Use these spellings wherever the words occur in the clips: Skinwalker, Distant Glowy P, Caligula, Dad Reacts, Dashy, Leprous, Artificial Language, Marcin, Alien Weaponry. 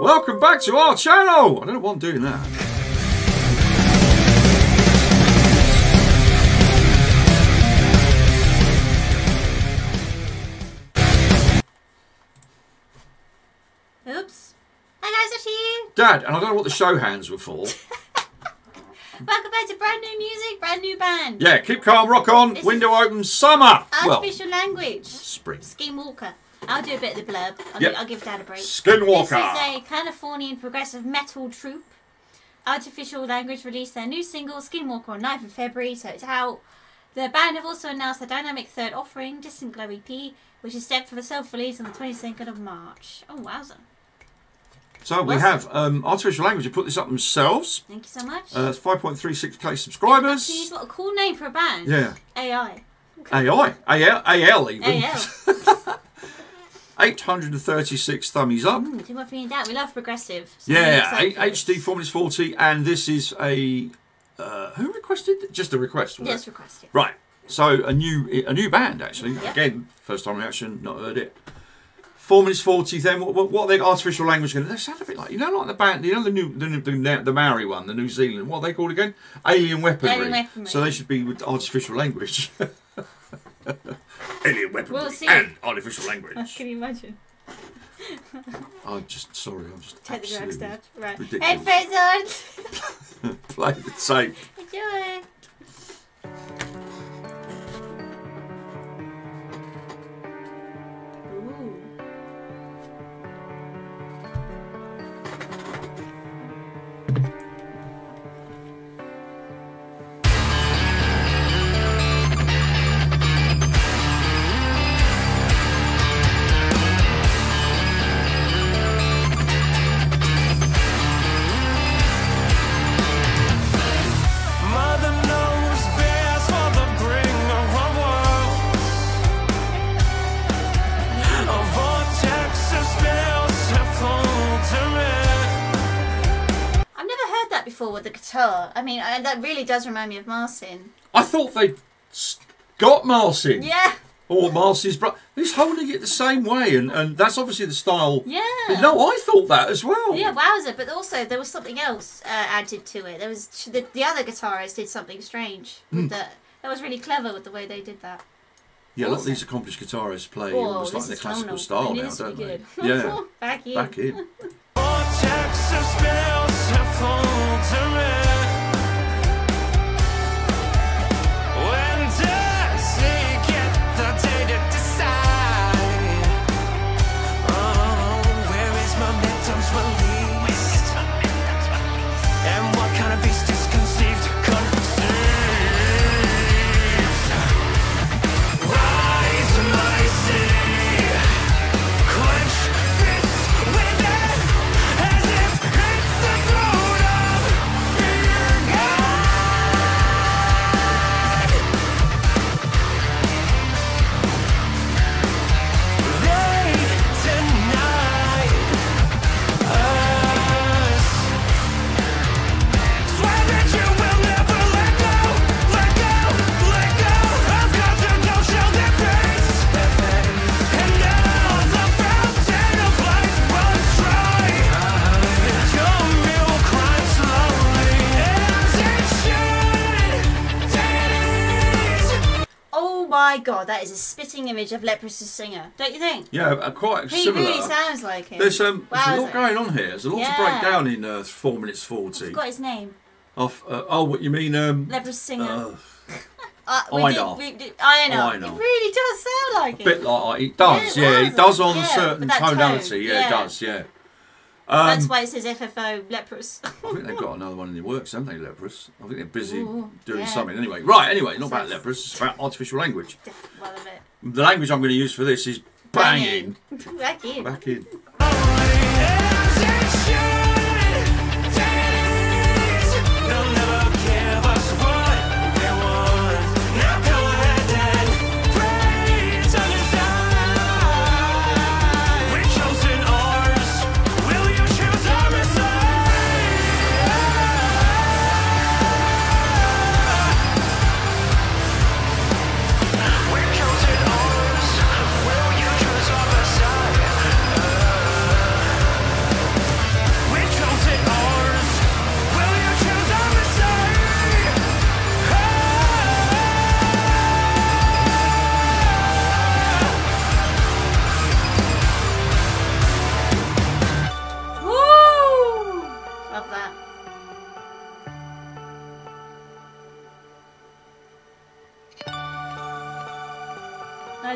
Welcome back to our channel! I don't know why I'm doing that. Dad, and I don't know what the show hands were for. Welcome back to brand new music, brand new band. Yeah, keep calm, rock on, this window open, summer. Artificial language. Spring. Skinwalker. I'll do a bit of the blurb. I'll give Dad a break. Skinwalker. This is a Californian progressive metal troupe. Artificial Language released their new single, Skinwalker, on 9th of February, so it's out. The band have also announced their dynamic third offering, Distant Glowy P, which is set for the self-release on the 22nd of March. Oh, wowza. So we have Artificial Language who put this up themselves. Thank you so much. 5.36k subscribers. Jeez, what a cool name for a band. Yeah. AI. Okay. AI. AL even. AL. 836 thumbies up. Do what we need that. We love progressive. So yeah. HD 4 minutes 40, and this is a who requested? Just a request. Yes, yeah, requested. Yeah. Right. So a new band actually. Yeah. Again, first time reaction. Not heard it. 4 minutes 40. Then what are they Artificial Language going to? They sound a bit like, you know, like the band, you know, the Maori one, the New Zealand. What are they called again? Alien Weaponry. Alien Weaponry. So they should be with Artificial Language. Alien Weaponry and Artificial Language. I can imagine. I'm just sorry. I'm just take absolutely the drug stuff. Right. Ridiculous. Headphones on. Play the tape. Enjoy. With the guitar, I mean, that really does remind me of Marcin. I thought they got Marcin. Yeah. Or Marcin's brother. He's holding it the same way, and that's obviously the style. Yeah. But no, I thought that as well. Yeah, wowza! But also there was something else added to it. There was the other guitarist did something strange. That was really clever with the way they did that. Yeah, awesome. A lot of these accomplished guitarists play almost like in the classical style now, don't they? Yeah. Back in. Back in. God, that is a spitting image of Leprous' singer, don't you think? Yeah, quite similar. He really sounds like him. There's a lot going on here. There's a lot to break down in 4 minutes 40. I forgot his name. Oh, what you mean? Leprous singer. I know. It really does sound like him. A bit like it does, yeah. It does on certain tonality. Tone. Yeah, it does, yeah. That's why it says FFO Leprous. I think they've got another one in the works, haven't they, Leprous? I think they're busy doing something. Anyway, anyway, not about Leprous, it's about Artificial Language. Well, the language I'm going to use for this is banging. Back in. Back in.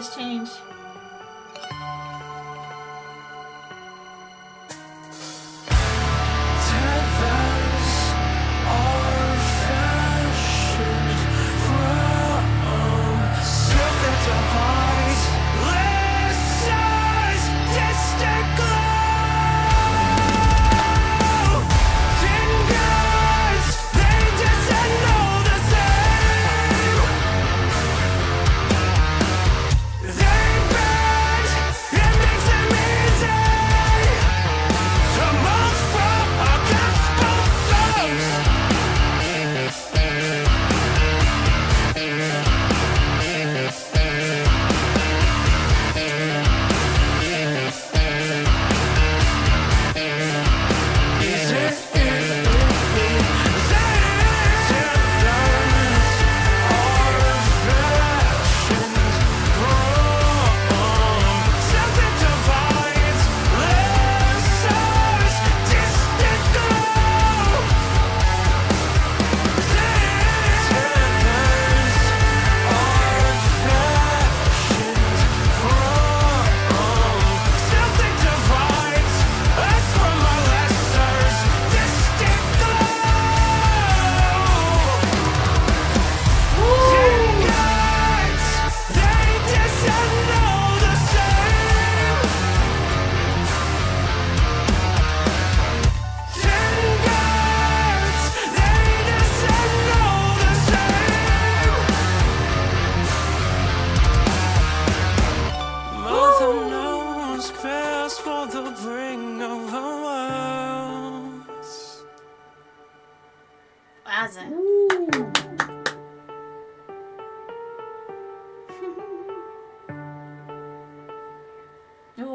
has changed.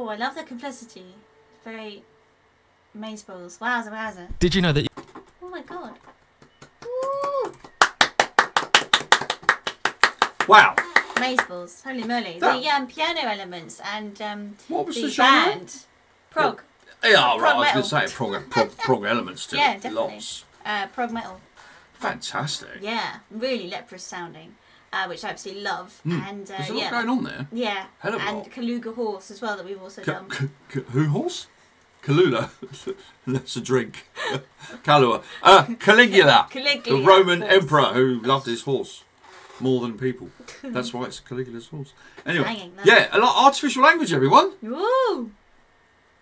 I love the complicity. It's very maze balls. Wowza, wowza. Did you know that? Oh my god! Ooh. Wow. Maze balls. Holy moly! That... The piano elements and what was the band? Prog. Yeah, right. Prog metal. I was going to say prog elements too. Yeah, definitely. Lots. Prog metal. Fantastic. Yeah, really leprous sounding. Which I absolutely love. And there's a lot going on there. Yeah. Hello. And Caligula horse as well that we've also done. Who horse? Caligula. That's a drink. Calua. Caligula. The Roman emperor who loved his horse more than people. That's why it's Caligula's horse. Anyway. Dang, yeah, a lot of artificial language, everyone. Ooh.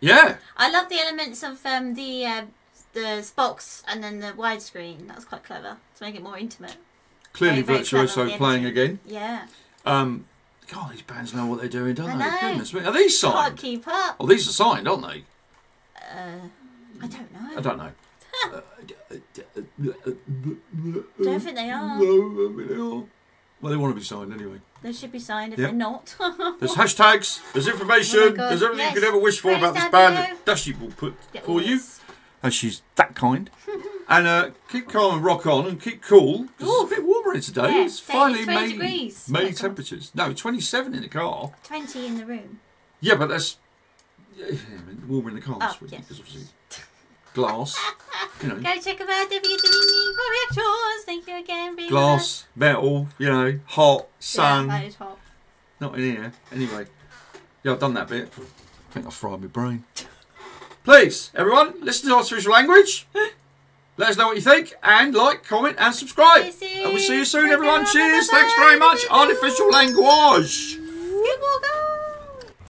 Yeah. I love the elements of the box and then the widescreen. That was quite clever to make it more intimate. Clearly virtuoso playing again. Yeah. God, these bands know what they're doing, don't they? Goodness me. Are these signed? Can't keep up. Oh, these are signed, aren't they? I don't know. I don't know. Don't think they are. No, well, they want to be signed anyway. They should be signed if they're not. There's hashtags. There's information. There's everything you could ever wish for about this band that Dashie will put for you. And she's that kind. And keep calm and rock on and keep cool. It's a bit warmer here today. Yeah, it's finally May temperatures. No, 27 in the car. 20 in the room. Yeah, but that's warmer in the car this week. Because obviously glass. You know. Go check them out for thank you again. Glass, metal, you know, hot, sun. Yeah, that is hot. Not in here. Anyway. Yeah, I've done that bit. I think I fried my brain. Please, everyone, listen to Artificial Language. Let us know what you think, and like, comment, and subscribe. And we'll see you soon, everyone. Cheers. Thanks very much. Artificial Language.